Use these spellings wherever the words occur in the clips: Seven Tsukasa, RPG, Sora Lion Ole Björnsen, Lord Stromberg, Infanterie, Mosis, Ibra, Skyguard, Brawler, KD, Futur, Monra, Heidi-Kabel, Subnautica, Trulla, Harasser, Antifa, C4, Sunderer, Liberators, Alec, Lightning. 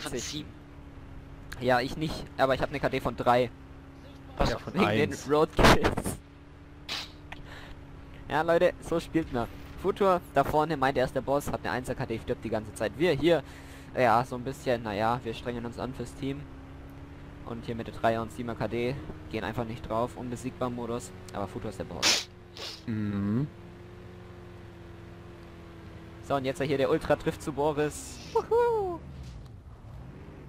KD von 7. Ja, ich nicht, aber ich habe eine KD von 3. Was von den Roadkills. Ja, Leute, so spielt man. Futur, da vorne meint er ist der Boss, hat eine 1er KD, stirbt die ganze Zeit. Wir hier, ja, so ein bisschen, naja, wir strengen uns an fürs Team. Und hier mit der 3er und 7er KD gehen einfach nicht drauf, unbesiegbar Modus, aber Futur ist der Boss. Mhm. So, und jetzt hier der Ultra trifft zu Boris. Wuhu!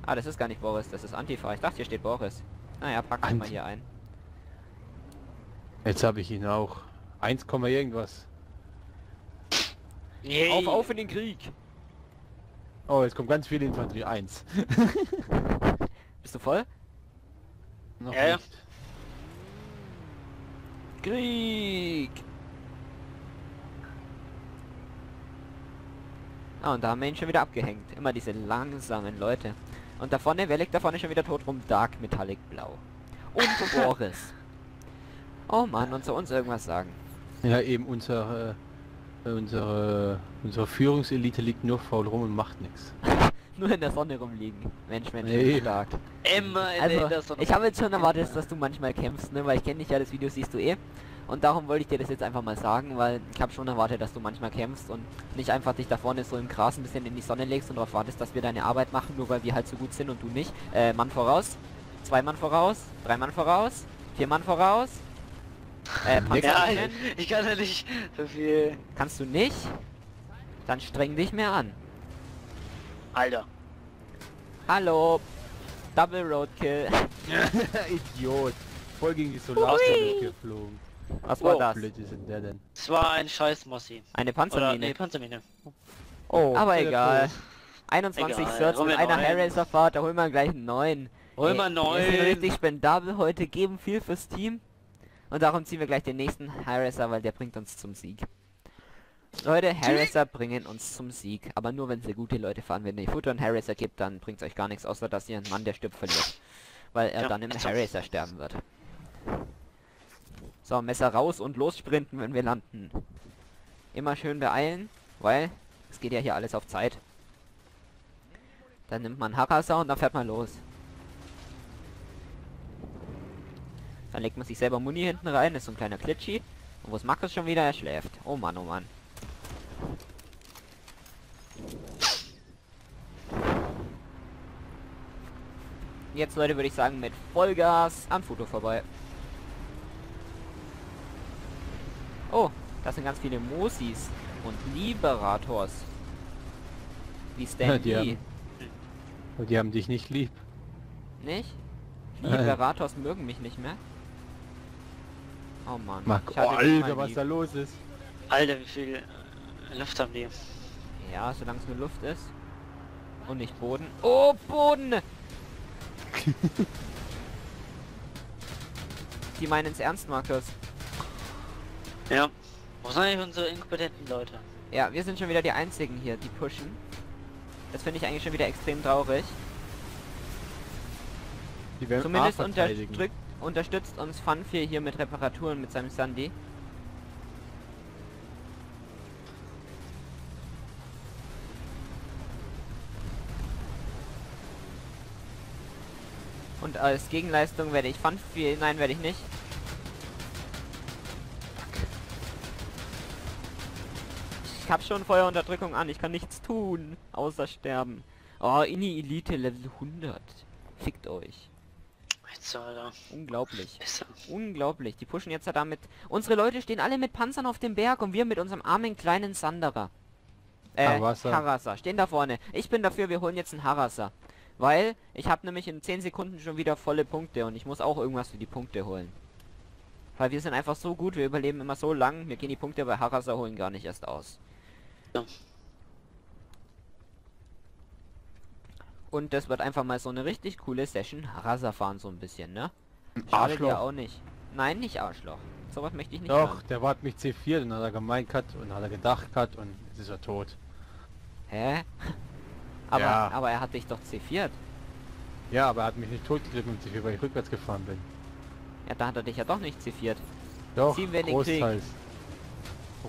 Ah, das ist gar nicht Boris, das ist Antifa. Ich dachte, hier steht Boris. Naja, pack ich mal hier ein. Jetzt habe ich ihn auch. 1, irgendwas. Yay. Auf in den Krieg! Oh, jetzt kommt ganz viel Infanterie. 1. Bist du voll? Noch nicht. Krieg! Ah, und da haben wir ihn schon wieder abgehängt. Immer diese langsamen Leute. Und da vorne, wer liegt da vorne schon wieder tot rum? Dark Metallic Blau. Und Boris. Oh Mann, und soll uns irgendwas sagen. Ja, eben unsere Führungselite liegt nur faul rum und macht nichts. Nur in der Sonne rumliegen. Mensch, nee. Stark. Immer in der Sonne. Ich habe jetzt schon erwartet, dass du manchmal kämpfst, ne? Weil ich kenne dich ja, das Video siehst du eh. Und darum wollte ich dir das jetzt einfach mal sagen, weil ich habe schon erwartet, dass du manchmal kämpfst und nicht einfach dich da vorne so im Gras ein bisschen in die Sonne legst und darauf wartest, dass wir deine Arbeit machen, nur weil wir halt so gut sind und du nicht. Mann voraus, 2 Mann voraus, 3 Mann voraus, 4 Mann voraus. Ich kann ja nicht so viel. Kannst du nicht? Dann streng dich mehr an. Alter. Hallo. Double Roadkill. Idiot. Voll gegen die Solarstelle geflogen. Was war das? Es war ein scheiß Mossi. Eine Panzermine. Oder, nee, Panzermine. Oh, aber egal. 21 Search mit einer Harasser-Fahrt, da holen wir gleich einen neuen. Holen wir 9. Wir sind richtig spendabel heute, geben viel fürs Team. Und darum ziehen wir gleich den nächsten Harasser, weil der bringt uns zum Sieg. Leute, Harasser bringen uns zum Sieg. Aber nur wenn sie gute Leute fahren. Wenn ihr Futter und Harasser gibt, dann bringt es euch gar nichts, außer dass ihr einen Mann, der stirbt, verliert. Weil er dann im Harasser sterben wird. So, Messer raus und los sprinten, wenn wir landen. Immer schön beeilen, weil es geht ja hier alles auf Zeit. Dann nimmt man Harasser und dann fährt man los. Dann legt man sich selber Muni hinten rein, ist so ein kleiner Klitschi. Und wo ist Markus schon wieder? Er schläft. Oh Mann, oh Mann. Jetzt, Leute, würde ich sagen, mit Vollgas am Foto vorbei. Oh, das sind ganz viele Mosis und Liberators. Wie Stanley. Ja, die haben dich nicht lieb. Nicht? Liberators mögen mich nicht mehr. Oh Mann. Oh, Alter, was da los ist. Alter, wie viel Luft haben die? Ja, solange es nur Luft ist. Und nicht Boden. Oh, Boden! Die meinen es ernst, Markus. Ja. Wo sind eigentlich unsere inkompetenten Leute? Ja, wir sind schon wieder die einzigen hier, die pushen. Das finde ich eigentlich schon wieder extrem traurig. Die werden zumindest unterstützt uns Funfear hier mit Reparaturen mit seinem Sundy. Und als Gegenleistung werde ich Funfear... Nein, werde ich nicht. Ich hab schon Feuerunterdrückung an, ich kann nichts tun, außer sterben. Oh, Inni-Elite Level 100. Fickt euch. Jetzt, Alter. Unglaublich. Besser. Unglaublich, die pushen jetzt ja damit. Unsere Leute stehen alle mit Panzern auf dem Berg und wir mit unserem armen kleinen Sunderer. Harasser. Stehen da vorne. Ich bin dafür, wir holen jetzt einen Harasser. Weil, ich habe nämlich in 10 Sekunden schon wieder volle Punkte und ich muss auch irgendwas für die Punkte holen. Weil wir sind einfach so gut, wir überleben immer so lang, wir gehen die Punkte bei Harasser holen gar nicht erst aus. Und das wird einfach mal so eine richtig coole Session. Harasser fahren so ein bisschen, ne? Schadet ja auch nicht. Nein, nicht Arschloch. Sowas möchte ich nicht. Doch, der war mit C4, dann hat er gemeint Cut und hat er gedacht Cut und jetzt ist er tot. Hä? Aber er hat dich doch C4. Ja, aber er hat mich nicht totgegriffen und C4, weil ich rückwärts gefahren bin. Ja, da hat er dich ja doch nicht C4. Doch, großteils.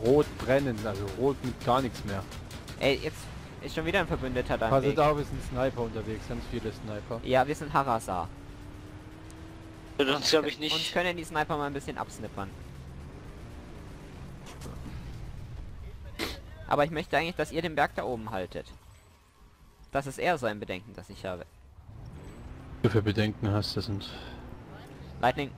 Rot brennen, also rot mit gar nichts mehr. Ey, jetzt Ist schon wieder ein Verbündeter da. Also da ist ein Sniper unterwegs, ganz viele Sniper. Ja, wir sind Harasser. Das glaube ich nicht. Und können die Sniper mal ein bisschen absnippern. Aber ich möchte eigentlich, dass ihr den Berg da oben haltet. Das ist eher so ein Bedenken, das ich habe. Du für Bedenken hast, das sind... Lightning.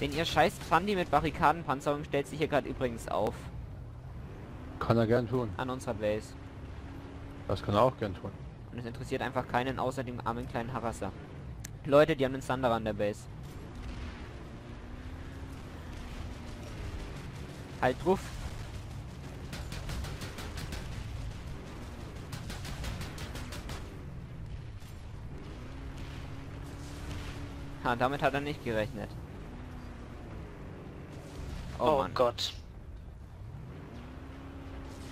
Denn ihr scheiß Pfandi mit Barrikadenpanzerung stellt sich hier gerade übrigens auf. Kann er gern tun. An unserer Base. Das kann er auch gern tun. Und es interessiert einfach keinen außer dem armen kleinen Harasser. Leute, die haben den Sunderer an der Base. Halt drauf. Ha, damit hat er nicht gerechnet. Oh, oh Gott.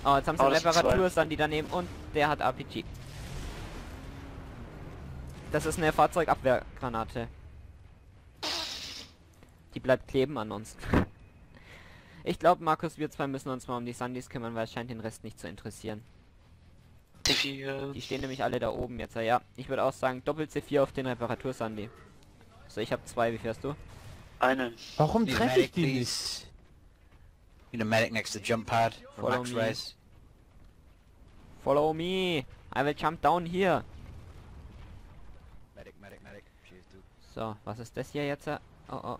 Oh, jetzt haben sie Reparaturstandi daneben und der hat RPG. Das ist eine Fahrzeugabwehrgranate. Die bleibt kleben an uns. Ich glaube, Markus, wir zwei müssen uns mal um die Sandys kümmern, weil es scheint den Rest nicht zu interessieren. C4. Die stehen nämlich alle da oben jetzt. Ja, ich würde auch sagen, Doppel C4 auf den Reparatursandy. So, ich habe zwei, wie fährst du? Eine. Warum treffe ich die nicht? Need a medic next to jump pad. Follow me. Race. Follow me. I will jump down here. Medic, medic, medic. Cheers, dude. So, was ist das hier jetzt? Oh, oh.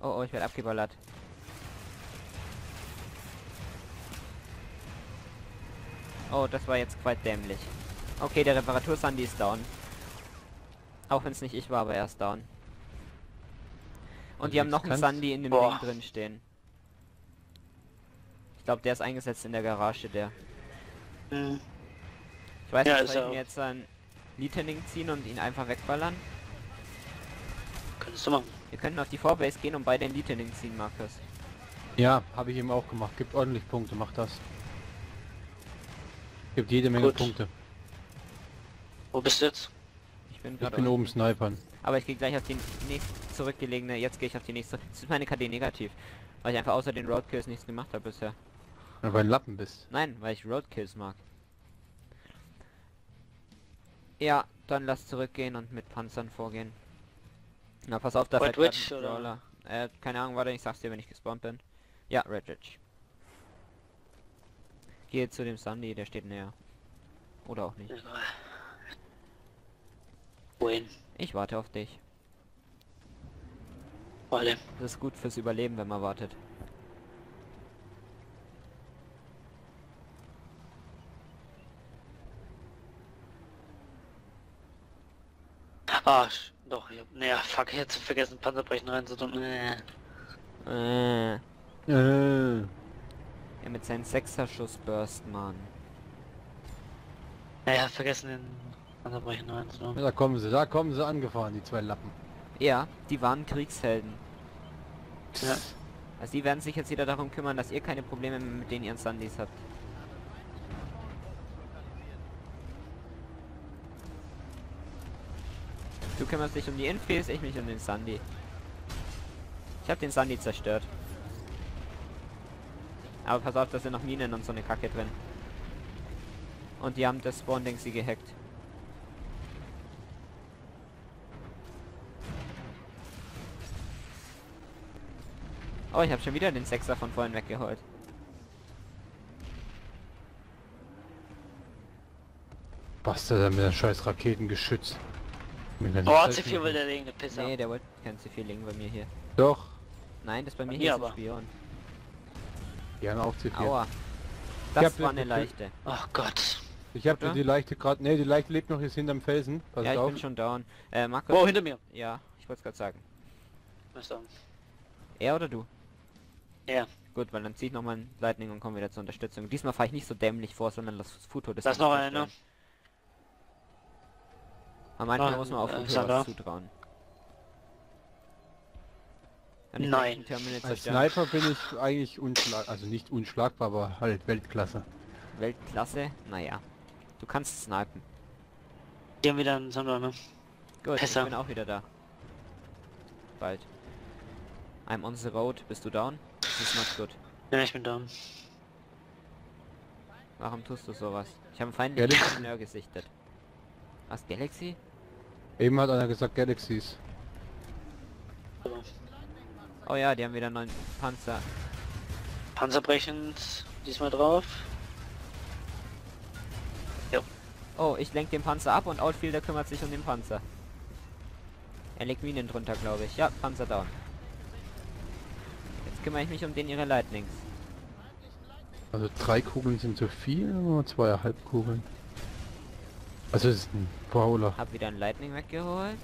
Oh, oh, ich werde abgeballert. Oh, das war jetzt quite dämlich. Okay, der Reparatursandy ist down. Auch wenn es nicht ich war, aber er ist down. Und die haben noch einen Sandy in dem Ding drin stehen. Ich glaube, der ist eingesetzt in der Garage, der. Mhm. Ich weiß nicht, soll ich mir jetzt ein Lightning ziehen und ihn einfach wegballern? Könntest du machen. Wir könnten auf die Vorbase gehen und bei den Lightning ziehen, Markus. Ja, habe ich eben auch gemacht. Gibt ordentlich Punkte, macht das. Gibt jede Menge Punkte. Wo bist du jetzt? Ich bin oben snipern. Aber ich gehe gleich auf die nächste zurückgelegene, jetzt gehe ich auf die nächste. Das ist meine KD negativ. Weil ich einfach außer den Roadkills nichts gemacht habe bisher. Weil du ein Lappen bist. Nein, weil ich Roadkills mag. Ja, dann lass zurückgehen und mit Panzern vorgehen. Na, pass auf, da fällt ein Brawler. Keine Ahnung, warte, ich sag's dir, wenn ich gespawnt bin. Ja, Red Ridge. Geh zu dem Sandy, der steht näher. Oder auch nicht. Wohin? Ich warte auf dich. Alle. Das ist gut fürs Überleben, wenn man wartet. Arsch. Doch, ich hab... Naja, fuck, ich hätte vergessen, Panzerbrechen reinzutun. Ja, mit seinem 6er Schuss Burst, Mann. Naja, vergessen den... Da kommen sie, angefahren, die zwei Lappen. Ja, die waren Kriegshelden. Ja. Also die werden sich jetzt wieder darum kümmern, dass ihr keine Probleme mit den ihren Sandys habt. Du kümmerst dich um die Infis, ich mich um den Sandy. Ich habe den Sandy zerstört. Aber pass auf, da sind noch Minen und so eine Kacke drin. Und die haben das Spawn-Ding sie gehackt. Oh, ich habe schon wieder den Sechser von vorhin weggeholt. Bastard, der mit der scheiß Raketengeschütz. Oh, C4 will der legen, der Pisser. Nee, der wollte kein C4 legen bei mir hier. Doch. Nein, das bei mir hier ist ein Spion. Gerne auch C4. Aua. Das war eine leichte. Ach Gott. Ich habe die leichte gerade... Ne, die leichte lebt noch, ist hinterm Felsen. Pass auf. Ich bin schon down. Markus... Wow, hinter mir. Ja, ich wollte es gerade sagen. Was dann? Er oder du? Ja. Yeah. Gut, weil dann ziehe ich nochmal ein Lightning und komme wieder zur Unterstützung. Diesmal fahre ich nicht so dämlich vor, sondern lass Futur das... Das noch einer. Am Anfang muss man auf Futur was zutrauen. Nein. Als Sniper bin ich eigentlich unschlagbar, also nicht unschlagbar, aber halt Weltklasse. Weltklasse? Naja. Du kannst snipen. Die haben wieder einen Sonder, ne? Gut, Pesser. Ich bin auch wieder da. Bald. I'm on the road. Bist du down? Das ist not good. Ja, ich bin da. Warum tust du sowas? Ich habe einen Feind in den gesichtet. Was, Galaxy? Eben hat einer gesagt Galaxies. Oh ja, die haben wieder einen neuen Panzer. Panzerbrechend, diesmal drauf. Jo. Oh, ich lenke den Panzer ab und Outfielder kümmert sich um den Panzer. Er legt Minen drunter, glaube ich. Ja, Panzer down. Jetzt kümmere ich mich um den ihre Lightnings. Also 3 Kugeln sind zu viel, oder 2,5 Kugeln? Also ist ein Brawler. Hab wieder einen Lightning weggeholt.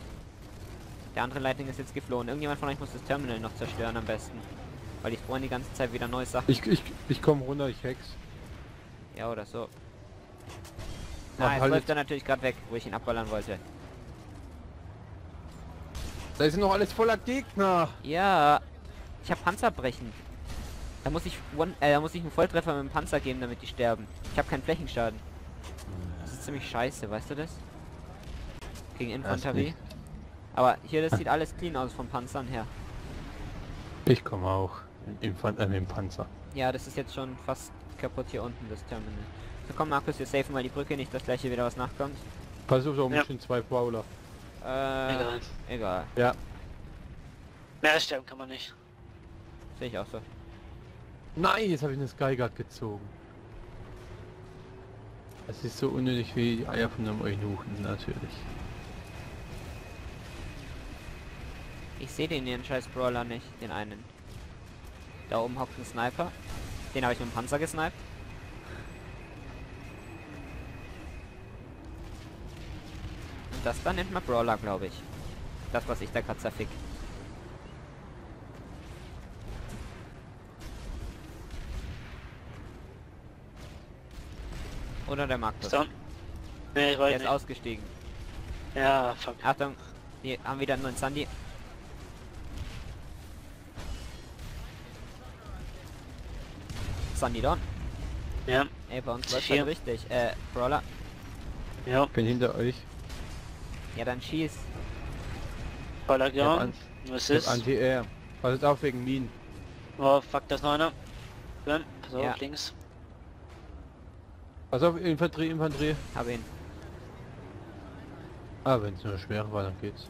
Der andere Lightning ist jetzt geflohen. Irgendjemand von euch muss das Terminal noch zerstören am besten. Weil ich vorhin die ganze Zeit wieder neue Sachen... Ich komme runter, ich hex. Ja, oder so. Na, ah, jetzt läuft er natürlich gerade weg, wo ich ihn abballern wollte. Da ist noch alles voller Gegner. Ja. Ich habe Panzerbrechen. Da muss ich einen Volltreffer mit dem Panzer geben, damit die sterben. Ich habe keinen Flächenschaden. Das ist ziemlich scheiße, weißt du das? Gegen Infanterie. Aber hier, das sieht alles clean aus von Panzern her. Ich komme auch mit dem Panzer. Ja, das ist jetzt schon fast kaputt hier unten, das Terminal. So, komm Markus, wir safen mal die Brücke, nicht dass gleich hier wieder was nachkommt. Pass auf, so ein bisschen 2 Brawler. Egal. Ja. Mehr sterben kann man nicht. Sehe ich auch so. Nein, jetzt habe ich eine Skyguard gezogen. Es ist so unnötig wie die Eier von einem Eunuchen, natürlich. Ich sehe den ihren scheiß Brawler nicht, den einen. Da oben hockt ein Sniper. Den habe ich mit dem Panzer gesniped. Und das da nennt man Brawler, glaube ich. Das, was ich da gerade zerfick. Oder der Markus. Nee, ich weiß nicht. Der ist ausgestiegen. Ja, fuck. Achtung, wir haben wieder einen neuen Sandy. Sandy down. Ja. Ey, bei uns läuft das richtig. Brawler. Ja. Ich bin hinter euch. Ja, dann schieß. Brawler down. Was ist? Anti-Air. Was ist auch wegen Minen? Oh, fuck, das noch einer. Dann, pass auf, links. Pass auf, Infanterie. Hab ihn. Ah, wenn es nur schwer war, dann geht's.